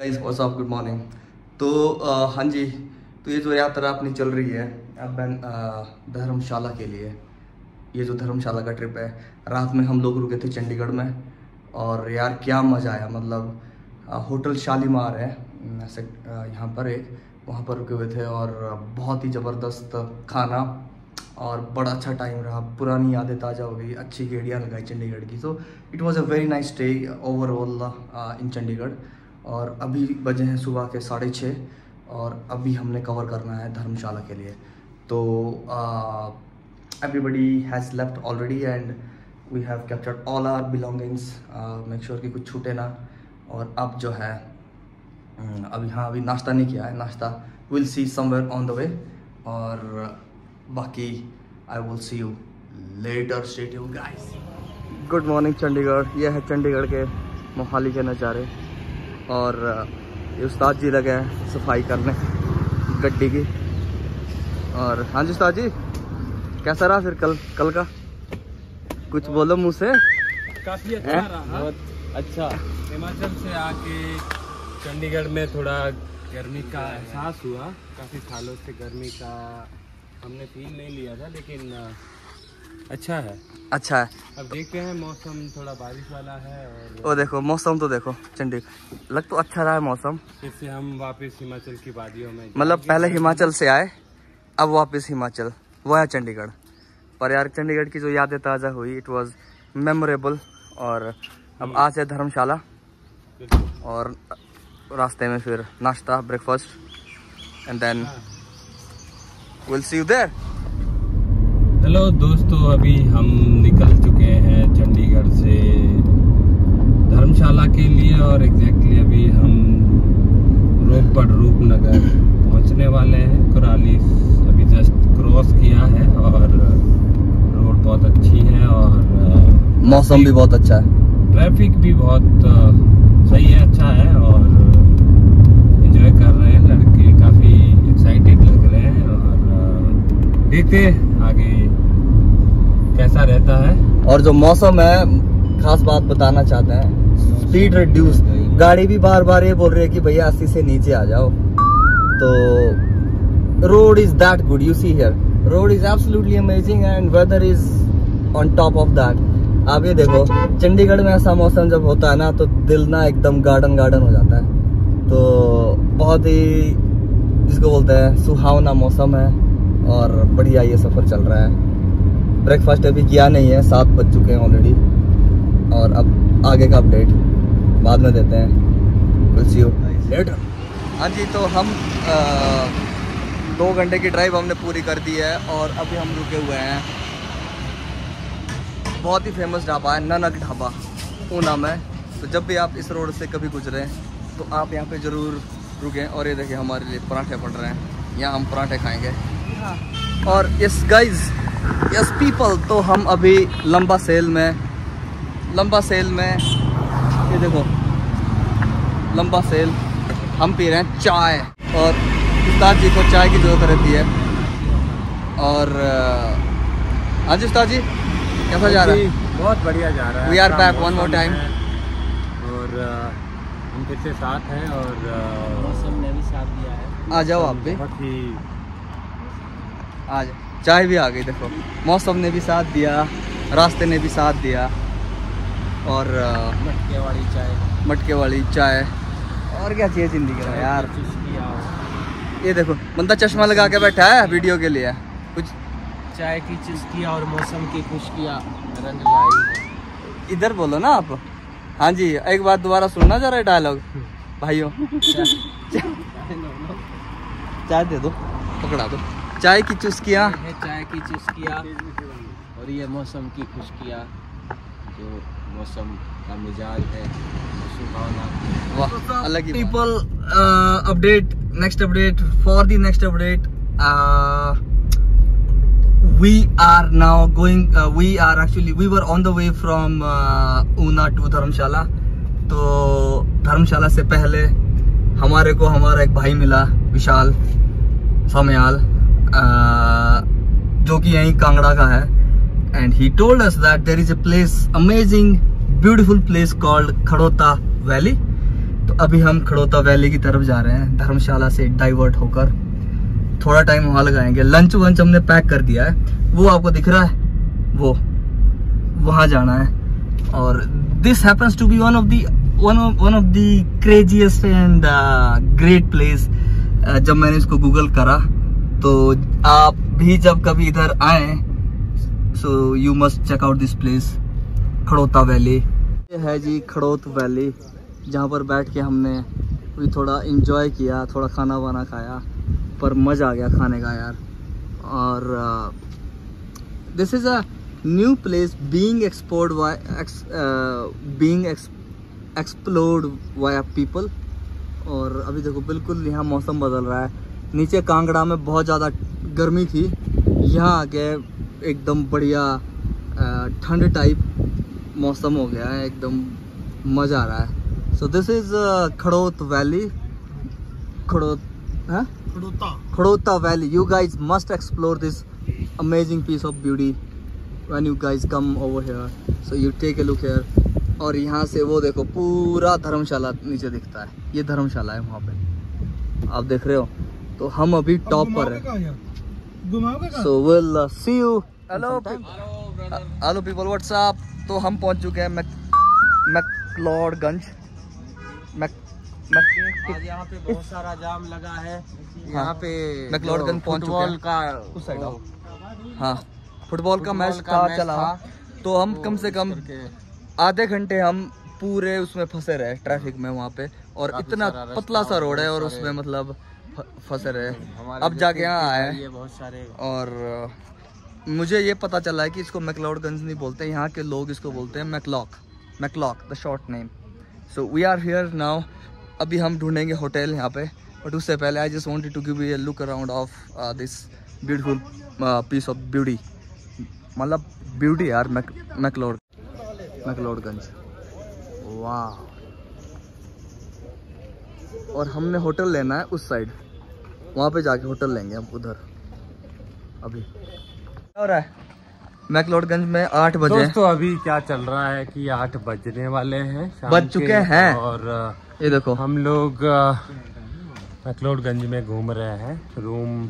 Guys what's up, good morning. तो हाँ जी, तो ये जो यात्रा अपनी चल रही है अब धर्मशाला के लिए, ये जो धर्मशाला का ट्रिप है। रात में हम लोग रुके थे चंडीगढ़ में और यार क्या मज़ा आया। मतलब होटल शालीमार है यहाँ पर एक, वहाँ पर रुके हुए थे और बहुत ही ज़बरदस्त खाना और बड़ा अच्छा टाइम रहा। पुरानी यादें ताज़ा हो गई, अच्छी गेड़ियाँ लगाई चंडीगढ़ की। So it was a very nice stay overall in Chandigarh. और अभी बजे हैं सुबह के 6:30 और अभी हमने कवर करना है धर्मशाला के लिए। तो everybody has left already and we have captured all our belongings. Make sure कि कुछ छूटे ना। और अब जो है अभी, हाँ अभी नाश्ता नहीं किया है। नाश्ता will see somewhere on the way. और बाकी I will see you later, stay tuned guys. Good morning Chandigarh. यह है चंडीगढ़ के मोहाली के नज़ारे। और ये उस्ताद जी लगे हैं सफाई करने गड्डी की। और हाँ जी उस्ताद जी, कैसा रहा फिर कल का? कुछ बोलो मुँह से। काफ़ी अच्छा रहा, बहुत अच्छा। हिमाचल से आके चंडीगढ़ में थोड़ा गर्मी का एहसास हुआ। काफ़ी सालों से गर्मी का हमने फील नहीं लिया था, लेकिन अच्छा है, अच्छा है। अब देखते हैं, मौसम थोड़ा बारिश वाला है। और ओ देखो मौसम, तो देखो चंडीगढ़ लग तो अच्छा रहा है मौसम। इससे हम वापस हिमाचल की वादियों में, मतलब पहले हिमाचल से आए अब वापस हिमाचल, वो है चंडीगढ़। पर यार चंडीगढ़ की जो यादें ताज़ा हुई, इट वाज मेमोरेबल। और अब आज है धर्मशाला और रास्ते में फिर नाश्ता, breakfast and then will see you there. Hello दोस्तों, अभी हम निकल चुके हैं चंडीगढ़ से धर्मशाला के लिए। और एग्जैक्टली अभी हम रूपनगर पहुंचने वाले हैं। कुराली अभी जस्ट क्रॉस किया है और रोड बहुत अच्छी है और मौसम भी बहुत अच्छा है, ट्रैफिक भी बहुत सही है, अच्छा है। और एंजॉय कर रहे हैं लड़के, काफ़ी एक्साइटेड लग रहे हैं। और देखते हैं आगे कैसा रहता है। और जो मौसम है, खास बात बताना चाहते हैं, स्पीड रिड्यूस। गाड़ी भी बार बार ये बोल रही है कि भैया 80 से नीचे आ जाओ। तो road is that good, you see here road is absolutely amazing and weather is on top of that. आप ये देखो, चंडीगढ़ में ऐसा मौसम जब होता है ना तो दिल ना एकदम गार्डन गार्डन हो जाता है। तो बहुत ही, जिसको बोलते हैं, सुहावना मौसम है और बढ़िया ये सफ़र चल रहा है। ब्रेकफास्ट अभी किया नहीं है, 7 बज चुके हैं ऑलरेडी। और अब आगे का अपडेट बाद में देते हैं, विल सी यू लेटर। हाँ जी, तो हम 2 घंटे की ड्राइव हमने पूरी कर दी है और अभी हम रुके हुए हैं। बहुत ही फेमस ढाबा है नानक ढाबा ऊना में। तो जब भी आप इस रोड से कभी गुजरें तो आप यहाँ पे ज़रूर रुकें। और ये देखिए हमारे लिए पराठे पड़ रहे हैं, यहाँ हम पराठे खाएँगे। और यस गाइज, यस पीपल, तो हम अभी लंबा सेल में ये देखो लंबा सेल, हम पी रहे हैं चाय। और उस्ताद जी को चाय की ज़रूरत रहती है। और हाँ जी उस्ताद जी, कैसा जा रहा है? बहुत बढ़िया जा रहा है। We are back one more time. और हम फिर से साथ हैं और मौसम ने भी साथ दिया है। आ जाओ आप भी, बहुत ही आज चाय भी आ गई। देखो मौसम ने भी साथ दिया, रास्ते ने भी साथ दिया। और मटके वाली चाय और क्या चाहिए ज़िंदगी में यार। ये देखो बंदा चश्मा लगा के बैठा है वीडियो के लिए। कुछ चाय की चुस्किया और मौसम की खुशकिया रंग लाई। इधर बोलो ना आप। हाँ जी, एक बार दोबारा सुनना जरा डायलॉग भाइयों। चाय दे दो, पकड़ा दो। चाय की चुस्कियाँ और ये मौसम की खुशकियाँ, जो मौसम का मिजाज है। वाह, अलग ही people. Update, next update, for the next update we are now going, we are actually we were on the way from Una to Dharamshala. तो धर्मशाला से पहले हमारे को हमारा एक भाई मिला, विशाल समयाल, जो कि यहीं कांगड़ा का है। And he told us that there is a place, amazing beautiful place called Khadota valley. तो अभी हम खड़ोता वैली की तरफ जा रहे हैं, धर्मशाला से डाइवर्ट होकर। थोड़ा टाइम वहाँ लगाएंगे। लंच वंच हमने पैक कर दिया है, वो आपको दिख रहा है, वो वहाँ जाना है। और this happens to be one of the craziest and great place. जब मैंने इसको गूगल करा, तो आप भी जब कभी इधर आए so you must check out this place, Khadota valley. ये है जी खड़ोत वैली, जहाँ पर बैठ के हमने भी थोड़ा इंजॉय किया, थोड़ा खाना वाना खाया, पर मज़ा आ गया खाने का यार। और this is a new place being explored by people. और अभी देखो बिल्कुल यहाँ मौसम बदल रहा है। नीचे कांगड़ा में बहुत ज़्यादा गर्मी थी, यहाँ आके एकदम बढ़िया ठंड टाइप मौसम हो गया है, एकदम मज़ा आ रहा है। So this is Khadot valley, Khadota valley. You guys must explore this amazing piece of beauty when you guys come over here, so you take a look here. और यहाँ से वो देखो पूरा धर्मशाला नीचे दिखता है, ये धर्मशाला है वहाँ पे, आप देख रहे हो। तो हम अभी टॉप पर हैं, so will see you. Hello people, what's up. तो हम पहुँच चुके हैं मैक्लोडगंज। आज यहाँ पे बहुत सारा जाम लगा है, यहाँ पे मैक्लोडगंज पहुँच चुके हैं। फुटबॉल का मैच चला, तो हम कम से कम आधे घंटे हम पूरे उसमें फंसे रहे, ट्रैफिक में वहाँ पे। और इतना पतला सा रोड है और उसमें मतलब फंसे रहे। अब जाके यहाँ आए, और मुझे ये पता चला है कि इसको मैक्लोडगंज नहीं बोलते, यहाँ के लोग इसको बोलते हैं McLeod, the short name. So we are here now. अभी हम ढूंढेंगे होटल यहाँ पे, बट उससे पहले I just wanted to give you a look around of this beautiful piece of beauty, मतलब ब्यूटी यार। मैक्लोडगंज, वाह। और हमने होटल लेना है उस साइड, वहाँ पे जाके होटल लेंगे हम उधर। अभी क्या हो रहा है मैक्लोडगंज में 8 बजे दोस्तों, अभी क्या चल रहा है कि 8 बजने वाले हैं, बज चुके हैं। और ये देखो हम लोग मैक्लोडगंज में घूम रहे हैं। रूम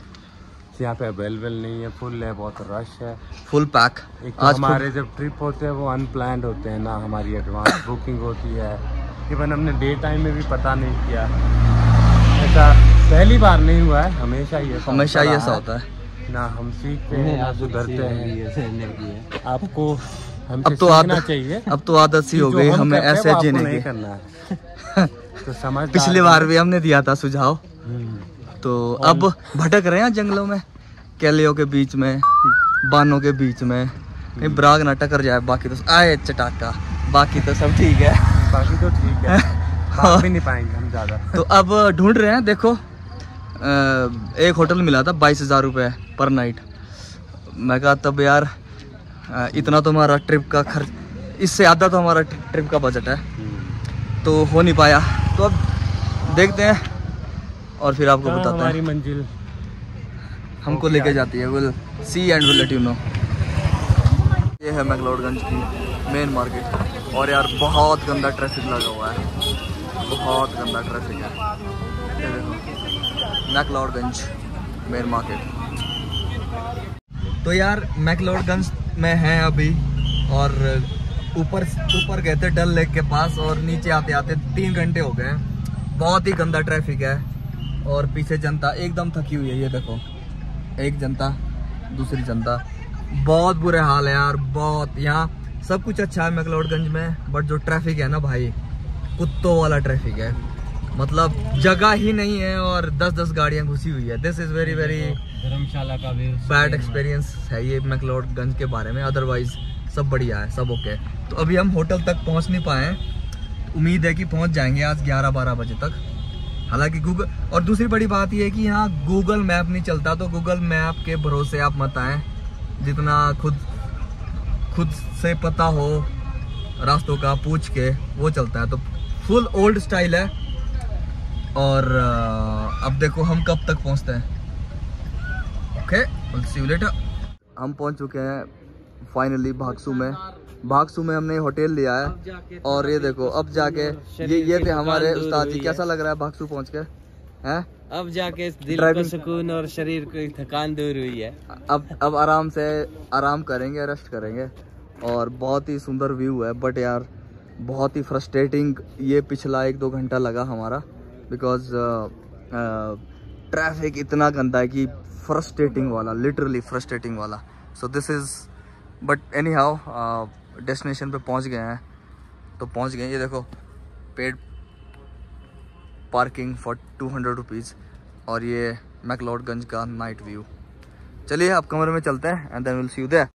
यहाँ पे अवेलेबल नहीं है, फुल है, बहुत रश है, फुल पैक। एक तो हमारे जब ट्रिप होते हैं वो अनप्लान्ड होते हैं ना, हमारी एडवांस बुकिंग होती है। इवन हमने डे टाइम में भी पता नहीं किया, ऐसा पहली बार नहीं हुआ है, हमेशा ही ऐसा होता है ना। हम सीखते हैं, आप सुधरते हैं, आपको हमसे सीखना चाहिए। अब तो आदत सी हो गई हमें ऐसे जीने की। तो समझ, पिछली बार भी हमने दिया था सुझाव, तो अब भटक रहे हैं जंगलों में, केलियों के बीच में, बानों के बीच में, कहीं ब्राग ना टकर जाए। बाकी तो आए चटाका, बाकी तो सब ठीक है, बाकी तो ठीक है, भाग भी नहीं पाएंगे हम ज़्यादा। तो अब ढूंढ रहे हैं। देखो एक होटल मिला था 22,000 रुपये पर नाइट। मैं कहा तब यार इतना तो हमारा ट्रिप का खर्च, इससे आधा तो हमारा ट्रिप का बजट है, तो हो नहीं पाया। तो अब देखते हैं और फिर आपको बताते हैं हमारी मंजिल हमको लेके जाती है। Will see and will let you know. ये है मैक्लोडगंज की मेन मार्केट। और यार बहुत गंदा ट्रैफिक लगा हुआ है, बहुत गंदा ट्रैफिक है। McLeodganj main market. तो यार मैक्लोडगंज में हैं अभी, और ऊपर गए थे डल लेक के पास, और नीचे आते आते 3 घंटे हो गए। बहुत ही गंदा ट्रैफिक है, और पीछे जनता एकदम थकी हुई है। ये देखो एक जनता, दूसरी जनता, बहुत बुरे हाल है यार, बहुत। यहाँ सब कुछ अच्छा है मैक्लोडगंज में, बट जो ट्रैफिक है ना भाई, कुत्तों वाला ट्रैफिक है, मतलब जगह ही नहीं है, और 10-10 गाड़ियाँ घुसी हुई है। This is very very Dharamshala का भी बैड एक्सपीरियंस है ये मैक्लोडगंज के बारे में। अदरवाइज सब बढ़िया है, सब ओके। तो अभी हम होटल तक पहुंच नहीं पाए हैं, उम्मीद है कि पहुंच जाएंगे आज 11-12 बजे तक। हालांकि गूगल, और दूसरी बड़ी बात यह है कि यहाँ गूगल मैप नहीं चलता, तो गूगल मैप के भरोसे आप मत आएँ। जितना खुद से पता हो रास्तों का, पूछ के वो चलता है। तो फुल ओल्ड स्टाइल है। और अब देखो हम कब तक पहुँचते हैं। Okay, see you later. हम पहुँच चुके हैं फाइनली भागसू में। भागसू में हमने होटल लिया है और ये देखो अब जाके ये थे हमारे उस्ताद जी। कैसा लग रहा है भागसू पहुँच के? है अब जाके दिल को सुकून और शरीर की थकान दूर हुई है। अब आराम से आराम करेंगे, रेस्ट करेंगे। और बहुत ही सुंदर व्यू है, बट यार बहुत ही फ्रस्ट्रेटिंग ये पिछला 1-2 घंटा लगा हमारा, बिकॉज ट्रैफिक इतना गंदा है कि फ्रस्ट्रेटिंग वाला, लिटरली फ्रस्ट्रेटिंग वाला। So this is, but anyhow destination पे पहुंच गए हैं तो पहुंच गए। ये देखो पेड पार्किंग फॉर 200 रुपीज़। और ये मैक्लोडगंज का नाइट व्यू। चलिए आप कमरे में चलते हैं and then will see you there.